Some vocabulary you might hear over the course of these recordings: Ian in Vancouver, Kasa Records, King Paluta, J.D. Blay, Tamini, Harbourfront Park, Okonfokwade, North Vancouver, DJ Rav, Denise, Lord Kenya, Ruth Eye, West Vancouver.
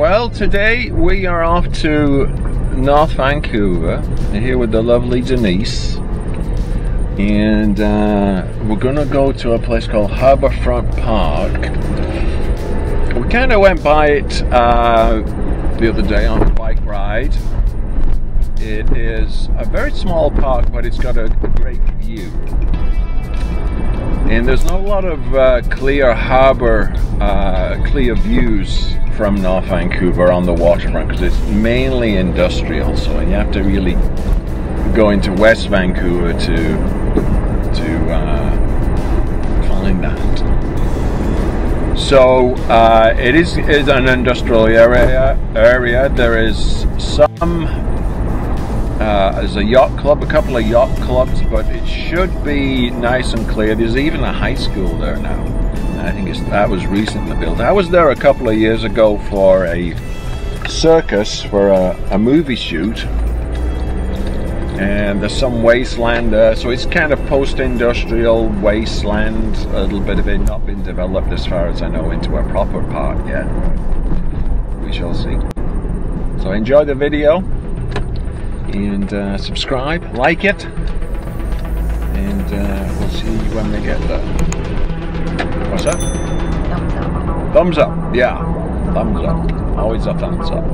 Well, today we are off to North Vancouver, here with the lovely Denise, and we're gonna go to a place called Harbourfront Park. We kind of went by it the other day on a bike ride. It is a very small park, but it's got a great view. And there's not a lot of clear harbour, clear views from North Vancouver on the waterfront, because it's mainly industrial, so you have to really go into West Vancouver to find that. So it is an industrial area. There is some, there's a yacht club, a couple of yacht clubs, but it should be nice and clear. There's even a high school there now. I think that was recently built. I was there a couple of years ago for a circus, for a movie shoot. And there's some wasteland there, so it's kind of post-industrial wasteland. A little bit of it not been developed, as far as I know, into a proper park yet. We shall see. So enjoy the video. And subscribe, like it, and we'll see you when we get there. What's that? Thumbs up. Thumbs up, yeah. Thumbs up. Always a thumbs up.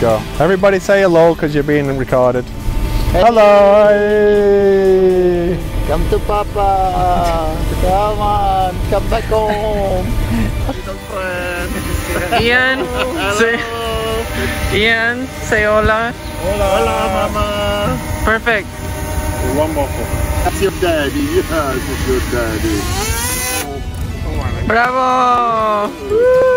Go. Everybody say hello because you're being recorded. Hey. Hello! Hey. Come to Papa! Come on! Come back home! Little friend! Ian! Hello. Ian, say hola! Hola! Hola, Mama! Perfect! wonderful. That's your daddy, yes, it's your daddy. Bravo! Woo.